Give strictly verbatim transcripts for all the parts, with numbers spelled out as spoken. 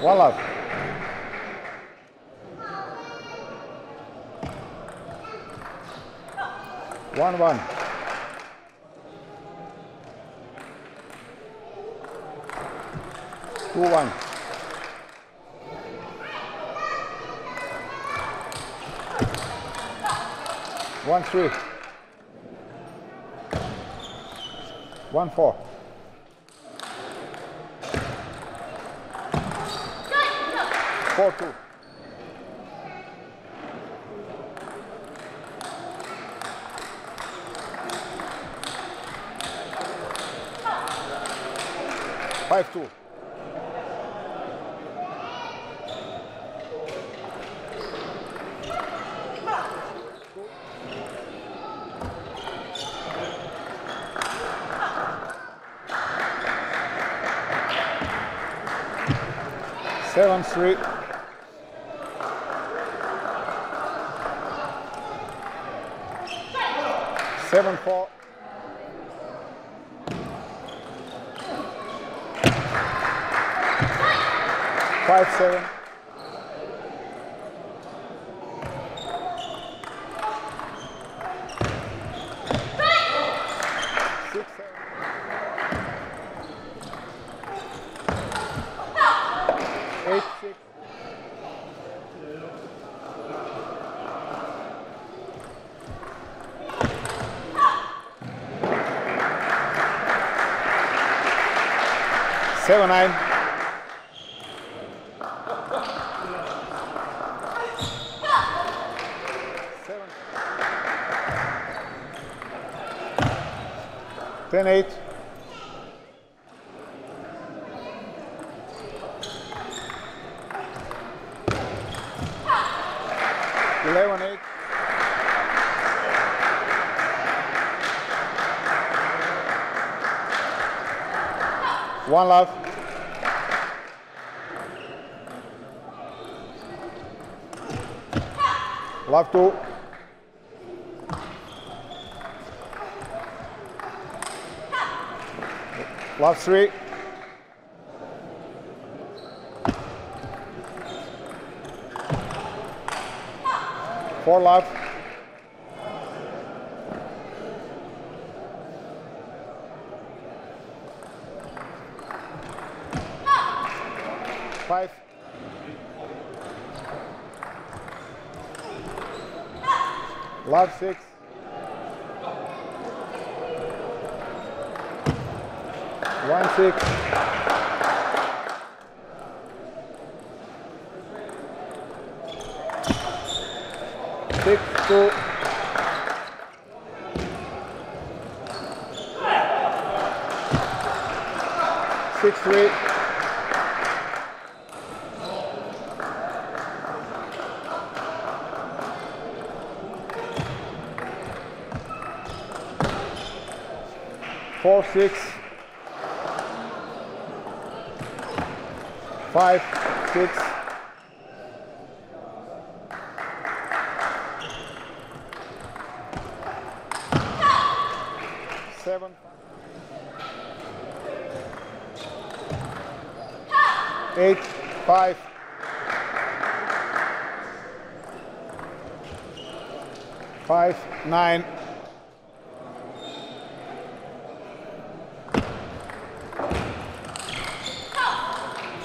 One out. One one. Two one. One three. One four. Four two. Five two. Seven three. Seven four. Five seven. Six seven. Eight six. Seven nine. Ten eight. Eleven eight. One love. Love two. Love three. Four love. Five. Love six. One six. Six two. Six three. Four six. Five, six, seven, eight, five, five, nine,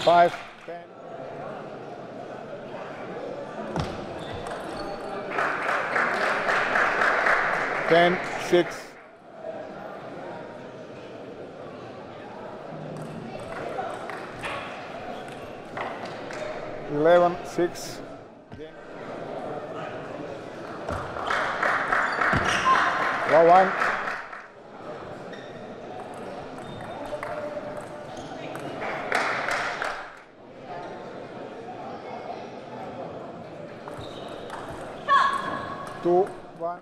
five, ten. Ten, six. Eleven, six. One, one. Two, one.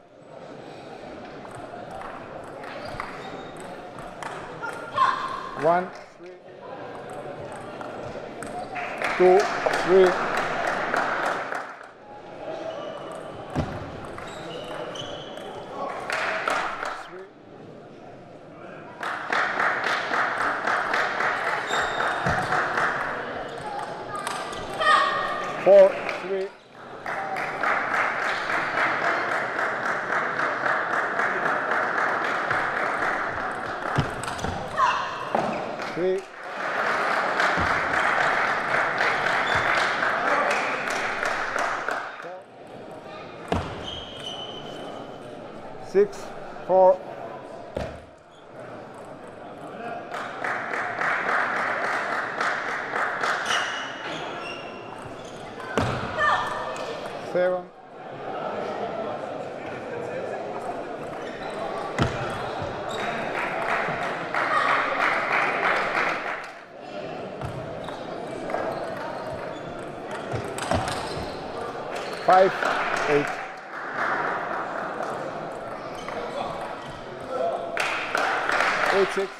One, three. Two, three. four, three. Three. Six, four. Seven. Five, eight. Eight, six.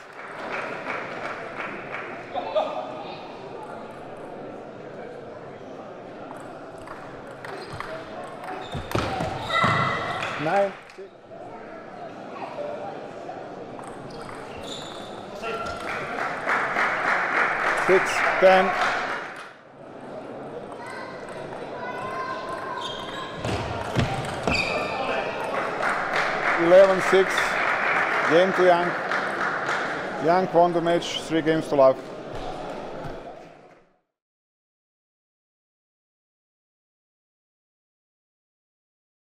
Nine, six. Six, ten. eleven six, game to Young. Young won the match, three games to love.